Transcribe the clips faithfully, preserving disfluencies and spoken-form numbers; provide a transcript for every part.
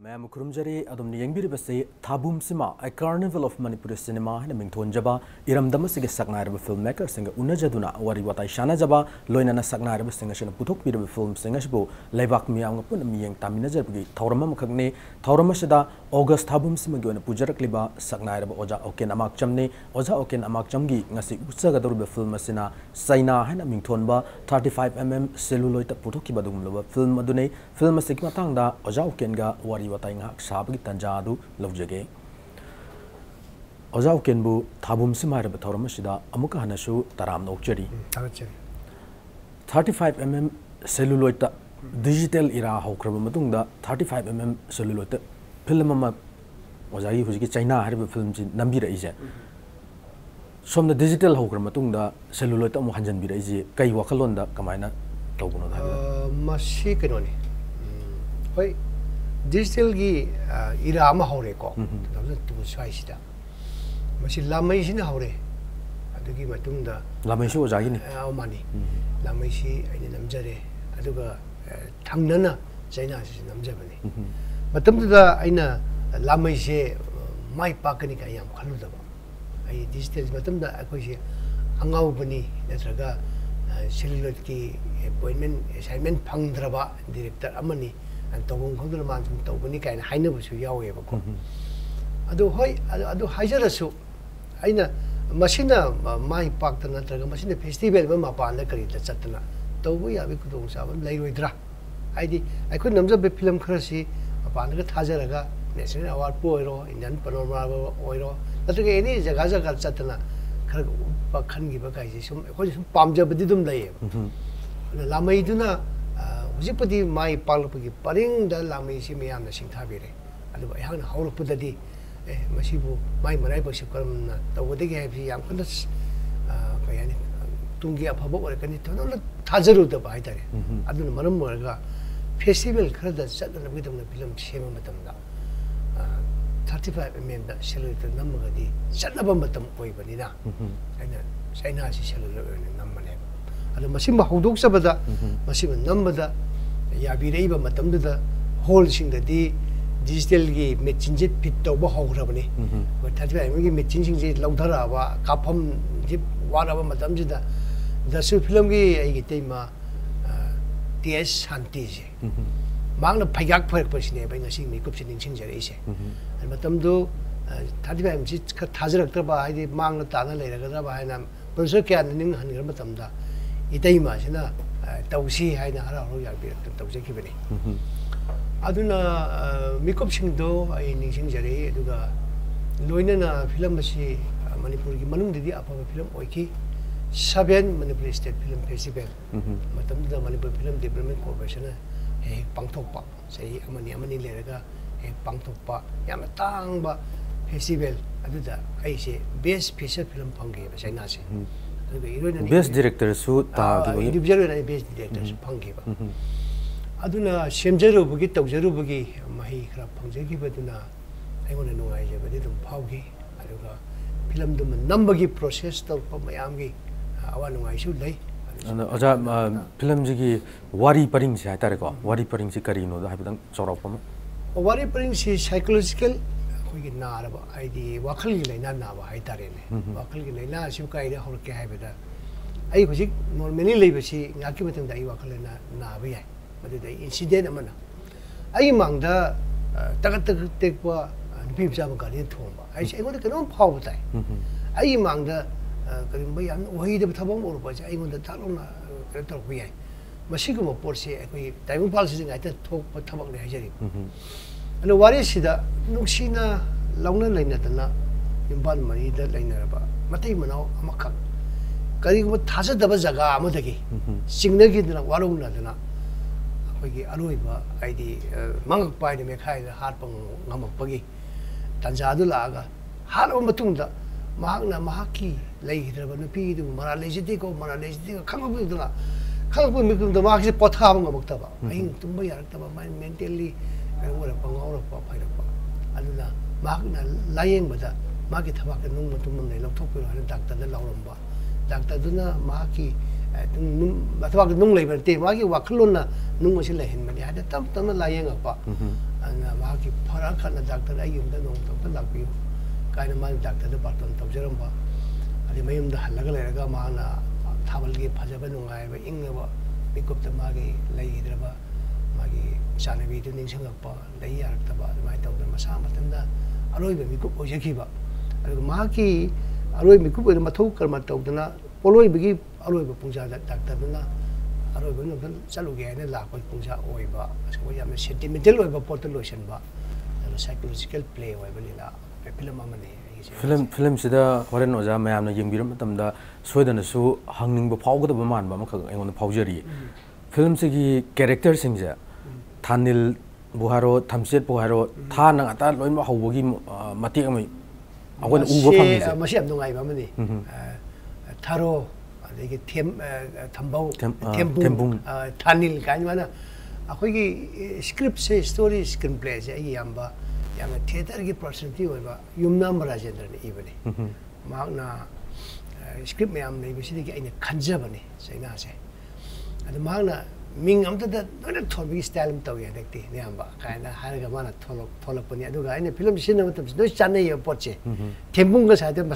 Ma'am Kurumjari Adum Yangbiri Base, Thabum Sima, a carnival of Manipuri cinema, and Mingtonjaba, Iram Damasig Sagnarab filmmaker, singer Unajaduna, Wariwata Shanajaba, Loinana Sagnarab singers and Putok film singers bo, Levak Miangapun, Miang Taminajabi, Tauramam Kagne, Tauramashada, August Thabum Sima and Pujarakliba, Sagnarab Oja Oken Amakchamne, Oja Oken Amakchamgi, Nasi Utsagadurba Filmasina, Saina, and Mingtonba, thirty five mm celluloid Putokibadum, film Madune, film Sigmatanga, Oja Okenga, Wari. Sabri Tanjadu, Lovjage Ozao Kenbu, Thabum Sima Bataramashida, Amukahanashu, Taram Nokcheri. Thirty five mm celluloid digital era Hokramatunda, thirty five mm celluloid film was I who's China have films in Nambira is some the digital Hokramatunda, celluloid Mohanjan Bira is Kai Wakalonda, Kamina, Togono Masikanoni. Wait. Digital gi ira ama hore ko, tapos tubo sway sida. Masih lamay si na hore, ato gi matum da. Lamay si ojahin eh. Aw mani, lamay si ay namjare, ato ga thangna na sa ina si namjabani. Matum da ay na lamay si may pagkani kaya mo kalu da ba. Ay digital matum da ako si angaw bani na traga cellular ki appointment assignment pang draba director amani. And Tobun Kundalman from Tobunica and Hainabus Yawako. Ado Hoy, Ado Hajarasu. I know Machina, my park, the Natraga Machina Festival, Mamapa, and the Karit, the Satana. Tobuya, we could also lay with Dra. I did. I couldn't observe the Pilam Kursi upon the Hazaraga, National Award Poero, Indian Panorama Oiro. Not again is a Gazaka Satana. Kangi Bakaisim, Pamja Bedidum Lay. Lamaiduna. Hujipati mai palapagi paring da lamai si miyam na singtha bire adu ayang haul pudadi eh masibu mai marai pakshi karam na tawode ge habi yam kana kayani tungi aphabok or kani thona thajaru da bai dare adu maram morga festival khara da chadna bidam na film sema matam da thirty five million da cellular namaga di chadna ba matam koi bani na aina saina si cellular namane adu masim huduk sabada masim namada Yabireba Matamda, holes in the D, digital game, Machinjit Pitoba Hograbani. But that's why I'm Machinjit Longdarava, Kapam, Jip, whatever Matamjida, the Supilongi, Egitema, T S Hantisi. Mang the Payak purpose in a singing me cooks in Sinjarise. And Matamdo, Tadibam Jitkazakraba, I did Mang the Tana Leraba, and I'm Berserker and Ning Hangramatamda. Itema, you know. Tausi hai na hara horo yabi tausi ki bani. Aduna makeup sing do ay ning sing jare duga loina na film basi Manipur ki manung didi apa film oiki seven Manipur State Film Festival. Matam duga Manipur Film Development Corporation na eh pangthokpa say amani amani leraga eh pangthokpa yam tang ba festival aduda ay se best feature film pangi basi nasi. Best directors who are the best directors. Aduna, Shemjeru Bugit of Jerubugi, Mahikra Pongeki, Baduna, I want to know I ever did Paugi, Aduga, Pilamdum, Numbagi process of Mayamgi, I want to know I should lay. Pilamjigi, Wari Parings, Hatarico, Wari Parings, Carino, the Habitan Soropoma. Wari Parings is psychological. Koi na araba, aidi wakil gila ina na ba aitare ne, wakil gila ina siuka ida hor kya hai beda. Ayi kuchik normally le basi ngaki matam da ayi wakil na na bhi hai, matam da incident amana. Ayi mangda takat takat tekwa npi bsa magari thomba. Ayi ayi kuda kanon phau bata. Ayi mangda karim bhai an wahi da thabam or basa ayi kuda thalo na kretol bhi hai. Masiku ma porsi ayi time phal sisi ngaita thok thabam ne hai jari. And the worries that Nuxina, Longa Lainatana, in Ban Marida Laineraba, Matimano, Amaka, Karigo Tazadabazaga, Motagi, Signagina, Walunatana, Aruiba, I the Mank by the Mekai, the Harpon Namapagi, Tanzadulaga, Haro Matunda, Magna Mahaki, Lake Rabanapi, Maralejitico, Maralejitico, come up with the Come up with the Market Potham of Octava. I think Tumba mentally. Orang pengawal apa payah apa, adulah mak na layang benda, mak kita mak nung matum mana, laut topik orang daktar na lauram ba, daktar tu na mak ki, nung mak nung lay beriti, mak ki wakilon na nung masih lain mana, ada tam tam na layang apa, ꯑꯗꯨꯅ ꯃꯍꯥꯛꯀꯤ ꯐꯔꯛ ꯈꯟꯅ doctor ꯑꯩ ꯌꯨꯝꯗ ꯅꯣꯡ ꯇꯧꯇ ꯂꯥꯛꯄꯤꯌꯨ ꯀꯥꯏꯅ ꯃꯥꯅ ꯗꯥꯛꯇꯔꯗ ꯕꯥꯔꯇꯣꯟ ꯇꯧꯖꯔꯝꯕ ꯑꯗꯩ ꯃꯌꯨꯝꯗ ꯍꯜꯂꯒ ꯂꯩꯔꯒ ꯃꯥꯅ ꯊꯥꯕꯜꯒꯤ ꯐꯖꯕ ꯅꯨꯡꯉꯥꯏꯕ ꯏꯪꯉꯕ ꯃꯤꯀꯨꯞꯇ ꯃꯥꯒꯤ ꯂꯩꯈꯤꯗ꯭ꯔꯕ ꯃꯥꯒꯤ ꯃꯆꯥꯅꯕꯤꯗꯨ ꯅꯤꯡꯁꯤꯡꯉꯛꯄ ꯂꯩ ꯌꯥꯔꯛꯇꯕ ꯑꯗꯨꯃꯥꯏꯅ ꯇꯧꯗꯅ ꯃꯁꯥ ꯃꯊꯟꯇ ꯑꯔꯣꯏꯕ ꯃꯤꯀꯨꯞ ꯑꯣꯏꯖꯈꯤꯕ ꯑꯗꯨꯒ ꯃꯍꯥꯛꯀꯤ ꯑꯔꯣꯏꯕ ꯃꯤꯀꯨꯞ ꯑꯣꯏꯅ ꯃꯊꯧ ꯀꯔꯃ ꯇꯧꯗꯅ ꯄꯣꯂꯣꯏꯕꯒꯤ ꯑꯔꯣꯏꯕ ꯄꯨꯡꯖꯥꯗ ꯗꯥꯛꯇꯔꯗꯨꯅ ꯑꯔꯣꯏꯕ ꯅꯨꯃꯤꯠꯇ ꯆꯠꯂꯨꯒꯦ ꯍꯥꯏꯅ ꯂꯥꯛꯄꯒꯤ ꯄꯨꯡꯖꯥ ꯑꯣꯏꯕ ꯑꯁꯤꯒꯨꯝꯕ ꯌꯥꯝꯅ ꯁꯦꯟꯇꯤꯃꯦꯟꯇꯦꯜ ꯑꯣꯏꯕ ꯄꯣꯠꯇ ꯂꯣꯏꯁꯤꯟꯕ ꯑꯗꯨꯅ ꯁꯥꯏꯀꯣꯂꯣꯖꯤꯀꯦꯜ ꯄ꯭ꯂꯦ ꯑꯣꯏꯕ ꯂꯤꯂꯥ ꯐꯤꯂꯝ ꯑꯃꯅꯤ फिल्म फिल्म से दा वरन ओजा मैं आपने ये बिरम तम दा सोयदन सु हंगनिंग बफाव को तो बमान बम का एंगों फाउजरी फिल्म से की कैरेक्टर सिंजा थानिल बुहारो थमसेट बुहारो था नंग अता लोइन में हाउबोगी मती कमी अगोन उबो फंगी से मशी अब तो गायब हमने थारो लेकिन थेम थंबाओ थेम्बुंग थानिल कांज माना अकोई की स्क्रिप्ट से स्टोरी स्क्रीनप्ले से ये यंबा यानी थिएटर की पर्सनलिटी होगा युमनाम राजेंद्र ने ये बने माँगना स्क्रिप्ट में हमने इसी तरह की इन्हें खंजा बने सही ना से अरे माँगना मिंग हम तो तो ना थोड़ी भी स्टाइल में तो ये देखती नहीं हम बात कहीं ना हर का माना थोड़ा थोड़ा पनी तो कहीं ना फिल्म सीन में तो बस नोच चाने ये पहुँचे थिम्बुंग का साथ में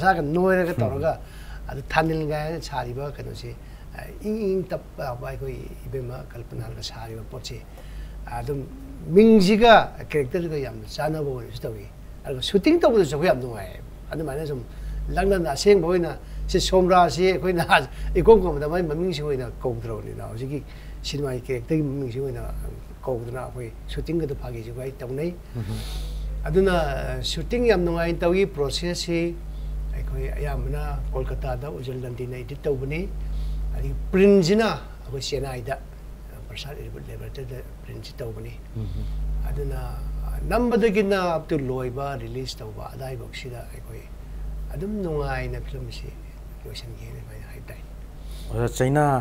बसा का नोए 민지가 캐릭터들도 얌 사나고 있었더니 알고 슈팅도 보도 저거 얌 동아에 아니 만에 좀 랑랑나 생 보이나 시 솜라시 거기나 이 공공보다 많이 민지 보이나 공들어오리나 어저기 실마이 캐릭터 민지 보이나 공들어나 거기 슈팅도 파기지고 있다 보네 아드나 슈팅 얌 동아에 있다기 프로세스이 거기 야무나 콜카타다 우절란디나 있다 보니 아니 프린지나 거기 시나이다 प्रसार इरिबल लेबरते द प्रिंसिट ओबनी अदना नंबर गिना अब तो लोयबा रिलीज तोबा अदाय बक्सिदा एकोय अदम नोंगाय ना फिल्म से क्वेश्चन गेने माय हाइटाइ और चाइना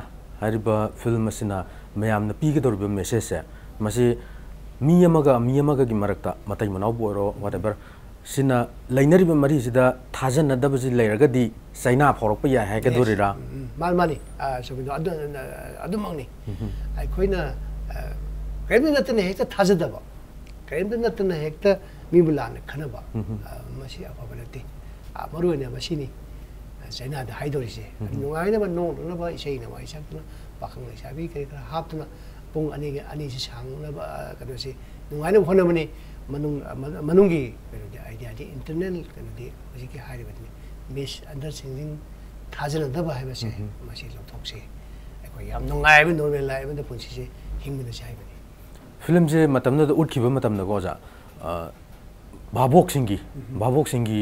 हरिबा फिल्म मसिना मयाम न पीगे दरब मेसेज से मसी मियामागा मियामागा गि मरक्ता मताइ मनाव बोरो व्हाटएवर सिना लाइनरि ब मरि सिदा थाजन न दबजि लेरगा दि चाइना फरक पया है के दोरिरा मान माने सबिन अदन अदम मंगनी ꯑꯩꯈꯣꯏꯅ ꯀꯔꯤꯝꯇ ꯅꯠꯇꯅ ꯍꯦꯛꯇ ꯊꯥꯖꯗꯕ ꯀꯔꯤꯝꯇ ꯅꯠꯇꯅ ꯍꯦꯛꯇ ꯃꯤꯕꯨ ꯂꯥꯟꯅ ꯈꯟꯅꯕ ꯃꯁꯤ ꯑꯐꯕ ꯅꯠꯇꯦ ꯃꯔꯨꯑꯣꯏꯅ ꯃꯁꯤꯅꯤ ꯆꯩꯅꯥꯗ ꯍꯥꯏꯗꯣꯔꯤꯁꯦ ꯅꯨꯡꯉꯥꯏꯅꯕ ꯅꯣꯡꯅꯅꯕ ꯏꯁꯩꯅꯕ ꯏꯁꯛꯇꯨꯅ ꯄꯥꯈꯪ ꯂꯩꯁꯥꯕꯤ ꯀꯔꯤ ꯀꯔꯥ ꯍꯥꯞꯇꯨꯅ ꯄꯨꯡ ꯑꯅꯤꯒ ꯑꯅꯤꯁꯤ ꯁꯥꯡꯅꯕ ꯀꯩꯅꯣꯁꯤ ꯅꯨꯡꯉꯥꯏꯅꯕ ꯍꯣꯠꯅꯕꯅꯤ ꯃꯅꯨꯡ ꯃꯅꯨꯡꯒꯤ ꯀꯩꯅꯣꯗꯤ ꯑꯥꯏꯗꯤꯌꯥꯗꯤ ꯏꯟꯇꯔꯅꯦꯜ ꯀꯩꯅꯣꯗꯤ ꯍꯧꯖꯤꯛꯀꯤ ꯍꯥꯏꯔꯤꯕꯗꯨꯅꯤ ꯃꯤꯁ ꯑꯟꯗꯔꯁꯇꯦꯟꯗꯤꯡ ꯊꯥꯖꯅꯗꯕ ꯍꯥꯏꯕꯁꯦ ꯃꯁꯤ ꯂꯧꯊꯣꯛꯁꯤ ꯌꯥꯝ ꯅꯨꯡꯉꯥꯏꯕ ꯅꯣꯔꯃꯦꯜ ꯂꯥꯏꯕꯗ ꯄꯨꯟꯁꯤꯁꯦ ꯍꯤꯡꯕꯅꯁꯦ ꯍꯥꯏꯕꯅꯤ ꯐꯤꯂꯝꯁꯦ ꯃꯇꯝꯗꯨꯗ ꯎꯠꯈꯤꯕ ꯃꯇꯝꯗꯀꯣ ꯑꯣꯖꯥ ꯚꯥꯕꯣꯛꯁꯤꯡꯒꯤ ꯚꯥꯕꯣꯛꯁꯤꯡꯒꯤ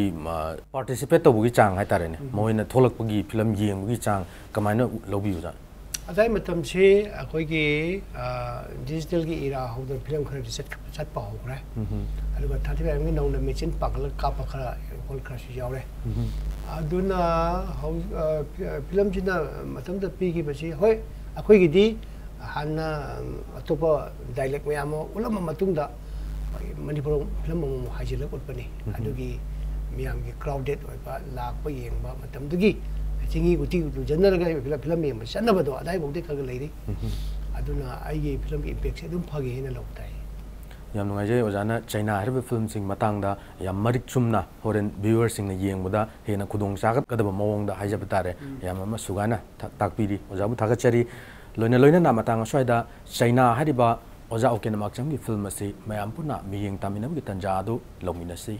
ꯄꯥꯔꯇꯤꯁꯤꯄꯦꯠ ꯇꯧꯕꯒꯤ ꯆꯥꯡ ꯍꯥꯏꯇꯥꯔꯦꯅꯦ ꯃꯣꯏꯅ ꯊꯣꯛꯂꯛꯄꯒꯤ ꯐꯤꯂꯝ ꯌꯦꯡꯕꯒꯤ ꯆꯥꯡ ꯀꯃꯥꯏꯅ ꯂꯧꯕꯤꯌꯨꯖꯥꯠ ꯑꯗꯥꯏ ꯃꯇꯝꯁꯦ ꯑꯩꯈꯣꯏꯒꯤ ꯗꯤꯖꯤꯇꯦꯜꯒꯤ ꯏꯔꯥ ꯍꯧꯗꯅ ꯐꯤꯂꯝ ꯈꯔꯗꯤ ꯆꯠꯄ ꯍꯧꯈ꯭ꯔꯦ ꯑꯗꯨꯒ ꯊꯥꯔꯇꯤ ꯐꯥꯏꯚꯒꯤ ꯅꯧꯅ ꯃꯦꯆꯤꯟ ꯄꯥꯡꯈꯠꯂꯒ ꯀꯥꯞꯄ ꯈꯔ ꯍꯣꯜ ꯈꯔꯁꯨ ꯌꯥꯎꯔꯦ ꯑꯗꯨꯅ ꯐꯤꯂꯝꯁꯤꯅ ꯃꯇꯝꯗ ꯄꯤꯈꯤꯕꯁꯤ ꯍꯣꯏ ꯑꯩꯈꯣꯏꯒꯤꯗꯤ ꯍꯥꯟꯅ ꯑꯇꯣꯞꯄ ꯗꯥꯏꯂꯦꯛ ꯃꯌꯥꯝ ꯑꯃ ꯎꯠꯂꯝꯕ ꯃꯇꯨꯡꯗ ꯃꯅꯤꯄꯨꯔ ꯐꯤꯂꯝ ꯑꯃꯨꯛ ꯍꯥꯏꯖꯤꯜꯂꯒ ꯎꯠꯄꯅꯤ ꯑꯗꯨꯒꯤ ꯃꯤꯌꯥꯝꯒꯤ ꯀ꯭ꯔꯥꯎꯗꯦꯠ ꯑꯣꯏꯕ ꯂꯥꯛꯄ ꯌꯦꯡꯕ ꯃꯇꯝꯗꯨꯒꯤ ꯆꯤꯡꯒꯤ ꯎꯇꯤ ꯂꯨꯖꯟꯅꯔꯒ ꯐꯤꯂꯝ ꯌꯦꯡꯕ ꯆꯠꯅꯕꯗꯣ ꯑꯗꯥꯏꯐꯥꯎꯗꯤ ꯈꯔ ꯂꯩꯔꯤ ꯑꯗꯨꯅ ꯑꯩꯒꯤ ꯐꯤꯂꯝꯒꯤ ꯏꯝꯄꯦꯛꯁꯦ ꯑꯗꯨꯝ ꯐꯒꯤ ꯍꯦꯟꯅ ꯂꯧ ꯇꯥꯏ ꯌꯥꯝ ꯅꯨꯡꯉꯥꯏꯖꯩ ꯑꯣꯖꯥꯅ ꯆꯩꯅꯥ ꯍꯥꯏꯔꯤꯕ ꯐꯤꯂꯝꯁꯤꯡ ꯃꯇꯥꯡꯗ ꯌꯥꯝ ꯃꯔꯤꯛ ꯆꯨꯝꯅ ꯍꯣꯔꯦꯟ ꯚ꯭ꯌꯨꯋꯔꯁꯤꯡꯅ ꯌꯦꯡꯕꯗ ꯍꯦꯟꯅ ꯈꯨꯗꯣꯡꯆꯥꯒꯗꯕ ꯃꯑꯣꯡꯗ ꯍꯥꯏꯖꯕ ꯇꯥꯔꯦ ꯌꯥꯝ ꯑꯃ ꯁꯨꯒꯥꯏꯅ ꯇꯥꯛꯄꯤꯔꯤ ꯑꯣꯖꯥꯕꯨ ꯊꯥꯒꯠꯆꯔꯤ ꯂꯣꯏꯅ ꯂꯣꯏꯅꯅ ꯃꯇꯥꯡ ꯑꯁ꯭ꯋꯥꯏꯗ ꯆꯩꯅꯥ ꯍꯥꯏꯔꯤꯕ ꯑꯣꯖꯥ ꯑꯣꯀꯦꯟ ꯑꯃꯥꯛꯆꯝꯒꯤ ꯐꯤꯂꯝ ꯑꯁꯤ ꯃꯌꯥꯝ ꯄꯨꯟꯅ ꯃꯤꯠꯌꯦꯡ ꯇꯥꯃꯤꯟꯅꯕꯒꯤ ꯇꯥꯟꯖꯥ ꯑꯗꯨ ꯂꯧꯃꯤꯟꯅꯁꯤ